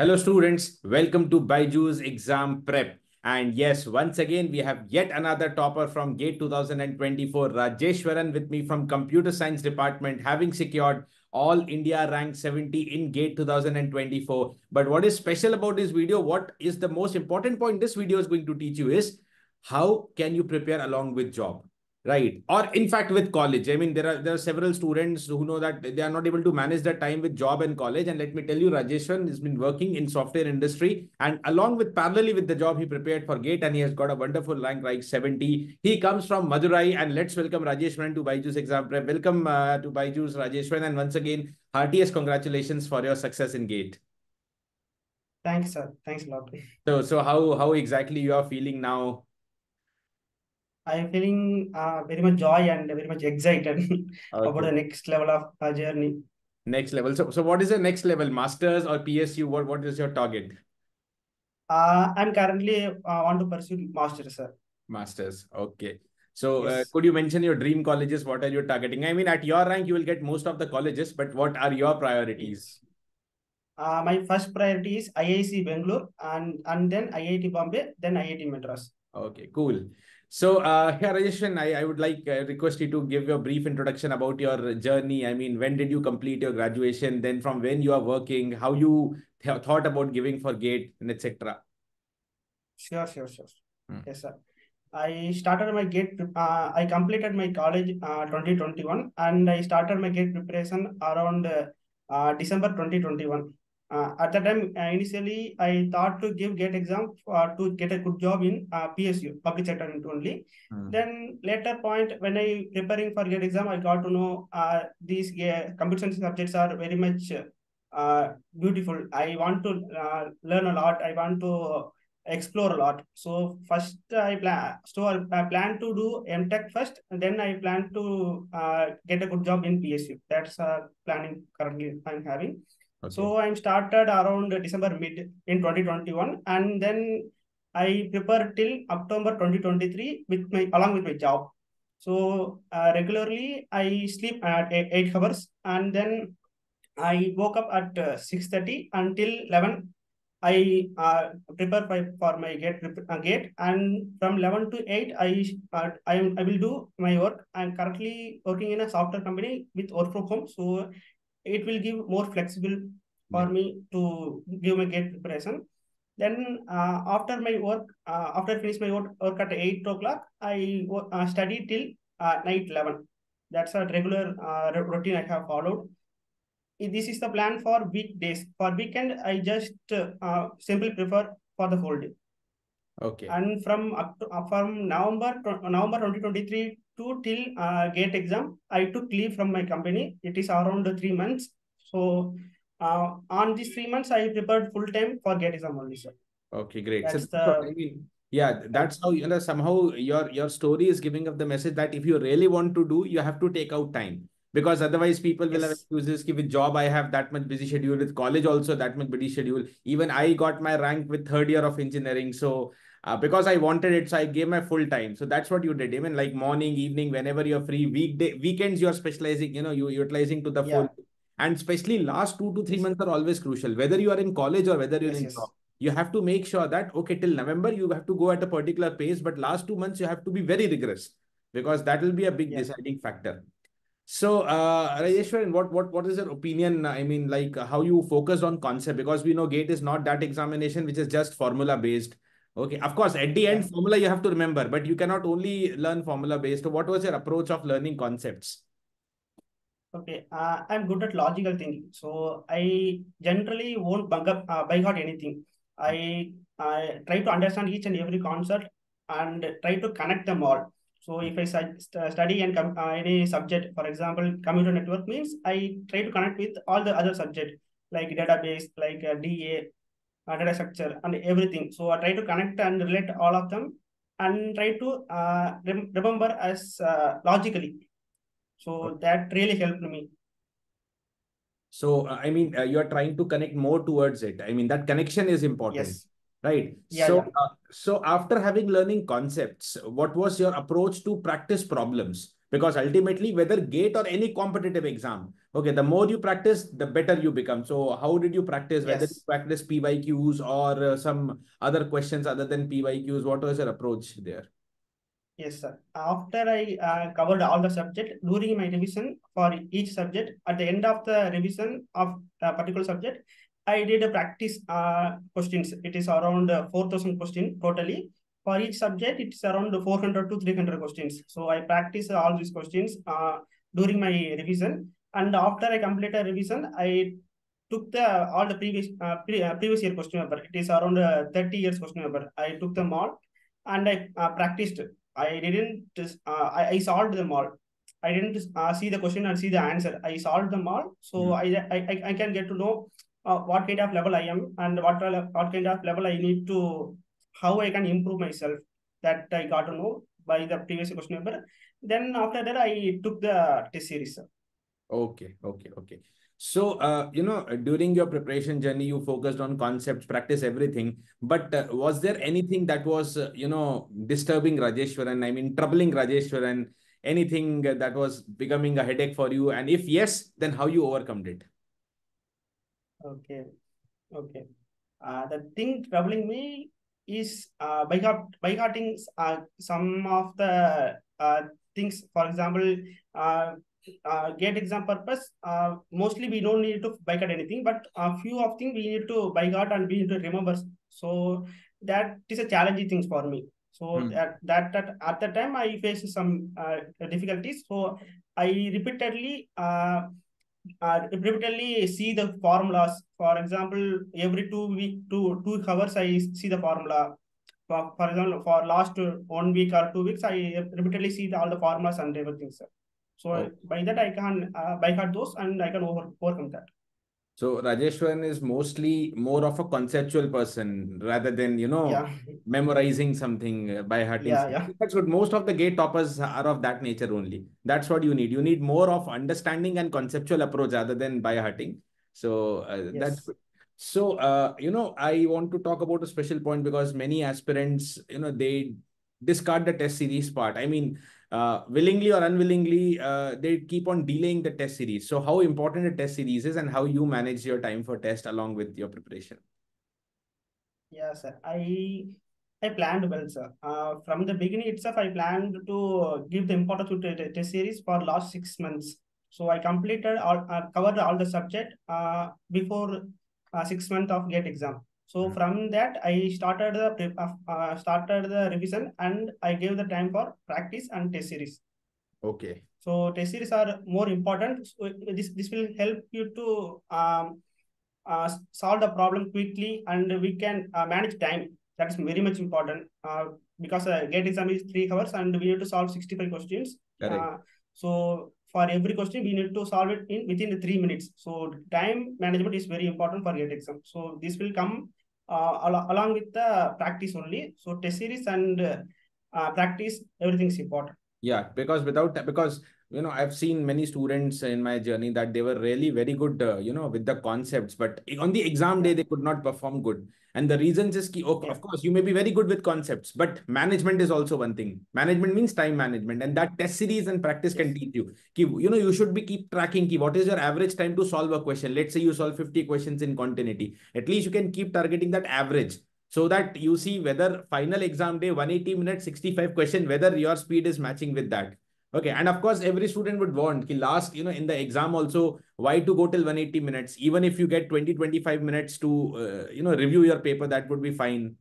Hello students, welcome to BYJU'S Exam Prep. And yes, once again, we have yet another topper from GATE 2024, Rajeshwaran with me from Computer Science Department, having secured All India Rank 70 in GATE 2024. But what is special about this video, what is the most important point this video is going to teach you is, how can you prepare along with job? Right. Or in fact, with college. I mean, there are several students who know that they are not able to manage their time with job and college. And let me tell you, Rajeshwaran has been working in software industry. And along with, parallelly with the job, he prepared for GATE and he has got a wonderful rank like 70. He comes from Madurai, and let's welcome Rajeshwaran to BYJU'S Exam Prep. Welcome to BYJU'S, Rajeshwaran. And once again, heartiest congratulations for your success in GATE. Thanks, sir. Thanks a lot. So how exactly you are feeling now? I am feeling very much joy and very much excited about the next level of our journey. Next level. So what is the next level? Masters or PSU? What is your target? I'm currently want to pursue masters, sir. Masters. Okay. So yes. Could you mention your dream colleges? What are you targeting? I mean, at your rank, you will get most of the colleges, but what are your priorities? My first priority is IIT Bangalore and then IIT Bombay, then IIT Madras. Okay, cool. So, Rajeshwaran, I would like request you to give your brief introduction about your journey. I mean, when did you complete your graduation? Then from when you are working, how you have thought about giving for GATE and etc. Sure. Yes, sir. I started my GATE. I completed my college 2021, and I started my GATE preparation around December 2021. At that time, initially, I thought to give GATE exam to get a good job in PSU, public sector only. Then later point, when I preparing for GATE exam, I got to know these computer science subjects are very much beautiful. I want to learn a lot. I want to explore a lot. So first, I plan to do M-Tech first, and then I plan to get a good job in PSU. That's planning currently I'm having. Okay. So I started around December mid in 2021, and then I prepared till October 2023 along with my job. So regularly I sleep at 8 hours, and then I woke up at 6:30 until 11. I prepare for my GATE, and from 11 to 8 I will do my work. I'm currently working in a software company with work from home, so it will give more flexible for me to give my GATE preparation. Then after I finish my work at 8 o'clock, I study till night 11. That's a regular routine I have followed. This is the plan for weekdays. For weekend, I just simply prepare for the whole day. Okay. And from November 2023 to till GATE exam, I took leave from my company. It is around 3 months. So on these 3 months, I prepared full time for GATE exam only, sir. Okay, great. That's how, you know, somehow your story is giving up the message that if you really want to do, you have to take out time. Because otherwise people will have excuses ki with job I have that much busy schedule, with college also that much busy schedule. Even I got my rank with third year of engineering. So because I wanted it, so I gave my full time. So that's what you did. I mean, like morning, evening, whenever you're free, weekends, you're specializing, you know, you're utilizing to the full. And especially last 2 to 3 months are always crucial. Whether you are in college or whether you're in job, you have to make sure that, okay, till November, you have to go at a particular pace. But last 2 months, you have to be very rigorous because that will be a big deciding factor. So, Rajeshwaran, what is your opinion? I mean, like how you focus on concept, because we know GATE is not that examination, which is just formula based. Okay. Of course, at the end formula, you have to remember, but you cannot only learn formula based. So what was your approach of learning concepts? Okay. I'm good at logical thinking. So I generally won't by heart anything. I try to understand each and every concept and try to connect them all. So if I study any subject, for example, computer network means I try to connect with all the other subjects like database, like DA, data structure and everything. So I try to connect and relate all of them and try to remember as logically. So that really helped me. So, I mean, you are trying to connect more towards it. I mean, that connection is important. Yes. Right. So after having learning concepts, what was your approach to practice problems? because ultimately whether GATE or any competitive exam, okay, the more you practice, the better you become. So how did you practice? Yes. Whether you practice PYQs or some other questions other than PYQs, what was your approach there? Yes, sir. After I covered all the subject, during my revision for each subject, at the end of the revision of a particular subject, I did a practice questions. It is around 4,000 questions totally. For each subject, it's around 400 to 300 questions. So I practice all these questions during my revision. And after I completed revision, I took the all the previous year question paper. It is around 30 years question paper. I took them all and I practiced. I didn't, I solved them all. I didn't see the question and see the answer. I solved them all. So I can get to know what kind of level I am and what kind of level I need to, how I can improve myself, that I got to know by the previous question paper. Then after that, I took the test series. Okay, okay, okay. So, you know, during your preparation journey, you focused on concepts, practice everything. But was there anything that was, you know, disturbing Rajeshwaran? I mean, troubling Rajeshwaran? Anything that was becoming a headache for you? And if yes, then how you overcome it? Okay. Okay. The thing troubling me is by cutting some of the things, for example, GATE exam purpose, mostly we don't need to bycard anything, but a few of things we need to bycard and we need to remember. So that is a challenging thing for me. So that at the time I faced some difficulties. So I repeatedly see the formulas. For example, every 2 hours I see the formula. For example, for last 1 week or 2 weeks, I repeatedly see all the formulas and everything, sir. So okay, by that I can bycard those and I can overcome that. So Rajeshwaran is mostly more of a conceptual person rather than, you know, memorizing something by hearting. Yeah, yeah. That's what most of the GATE toppers are of that nature only. That's what you need. You need more of understanding and conceptual approach rather than by hearting. So that's good. So, you know, I want to talk about a special point because many aspirants, you know, they discard the test series part. I mean, willingly or unwillingly, they keep on delaying the test series. So how important a test series is and how you manage your time for test along with your preparation? Yeah, sir. I planned well, sir. From the beginning itself, I planned to give the importance to the test series for last 6 months. So I completed, covered all the subject before 6 months of GATE exam. So from that, I started the revision and I gave the time for practice and test series. Okay. So test series are more important. So this will help you to solve the problem quickly and we can manage time. That's very much important because GATE exam is 3 hours and we need to solve 65 questions. So for every question, we need to solve it within 3 minutes. So time management is very important for GATE exam. So this will come along with the practice only. So test series and practice, everything's important. Yeah, because you know, I've seen many students in my journey that they were really very good, you know, with the concepts, but on the exam day, they could not perform good. And the reasons is key. Okay, of course, you may be very good with concepts, but management is also one thing. Management means time management, and that test series and practice can teach you. You know, you should be keep tracking what is your average time to solve a question. Let's say you solve 50 questions in continuity. At least you can keep targeting that average. So that you see whether final exam day, 180 minutes, 65 question, whether your speed is matching with that. Okay. And of course, every student would want ki last, you know, in the exam also, why to go till 180 minutes? Even if you get 20, 25 minutes to, you know, review your paper, that would be fine.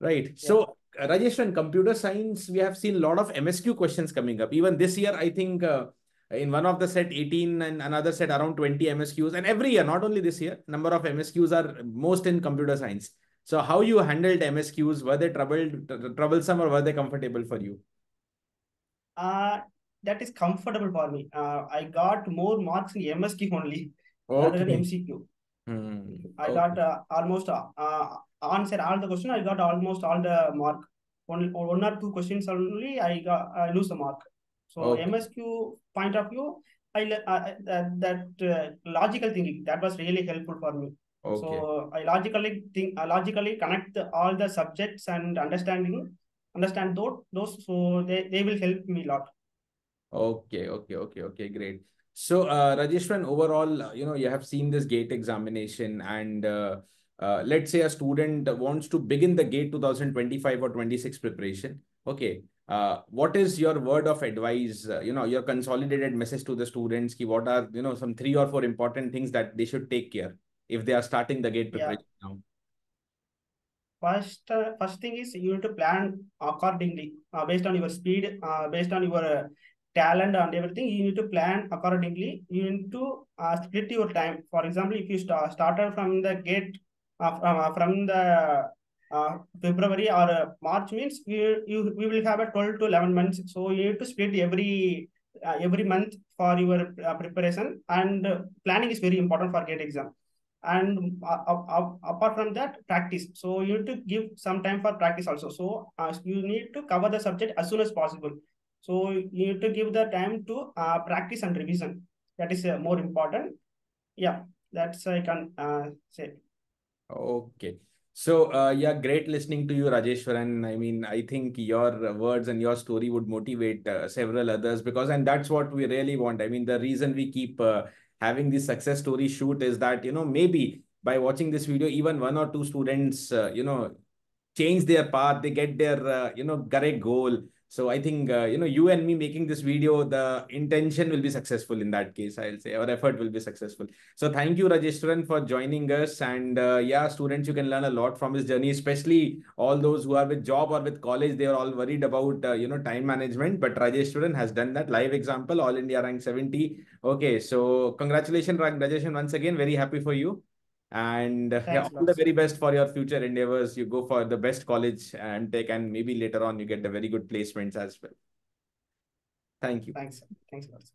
Right. Yeah. So Rajeshwaran, computer science, we have seen a lot of MSQ questions coming up. Even this year, I think in one of the set 18 and another set around 20 MSQs. And every year, not only this year, number of MSQs are most in computer science. So how you handled MSQs? Were they troublesome or were they comfortable for you? That is comfortable for me. I got more marks in MSQ only rather than MCQ. I got almost answered all the questions. I got almost all the mark. One or two questions only I lose the mark. So MSQ point of view, that logical thinking, that was really helpful for me. Okay. So I logically think, logically connect all the subjects and understand those. So they will help me a lot. Okay, great. So, Rajeshwaran, overall, you have seen this GATE examination, and let's say a student wants to begin the GATE 2025 or 26 preparation. Okay. What is your word of advice, your consolidated message to the students? What are, some 3 or 4 important things that they should take care if they are starting the GATE preparation now? First thing is you need to plan accordingly, based on your speed, based on your talent and everything. You need to plan accordingly. You need to split your time. For example, if you started from the GATE, from the February or March, means we will have a 12 to 11 months. So you need to split every month for your preparation, and planning is very important for GATE exam. And apart from that, practice. So you need to give some time for practice also. So you need to cover the subject as soon as possible. So you need to give the time to practice and revision. That is more important. Yeah, that's I can say. Okay. So, yeah, great listening to you, Rajeshwaran. I mean, I think your words and your story would motivate several others, because, and that's what we really want. I mean, the reason we keep having this success story shoot is that, maybe by watching this video, even 1 or 2 students, change their path, they get their, correct goal. So I think, you and me making this video, the intention will be successful in that case, I'll say, or effort will be successful. So thank you, Rajeshwaran, for joining us. And yeah, students, you can learn a lot from his journey, especially all those who are with job or with college. They are all worried about, time management. But Rajeshwaran has done that. Live example, All India rank 70. Okay, so congratulations, Rajeshwaran, once again, very happy for you. And yeah, all the very best for your future endeavors. You go for the best college and take, and maybe later on you get the very good placements as well. Thank you. Thanks. Thanks.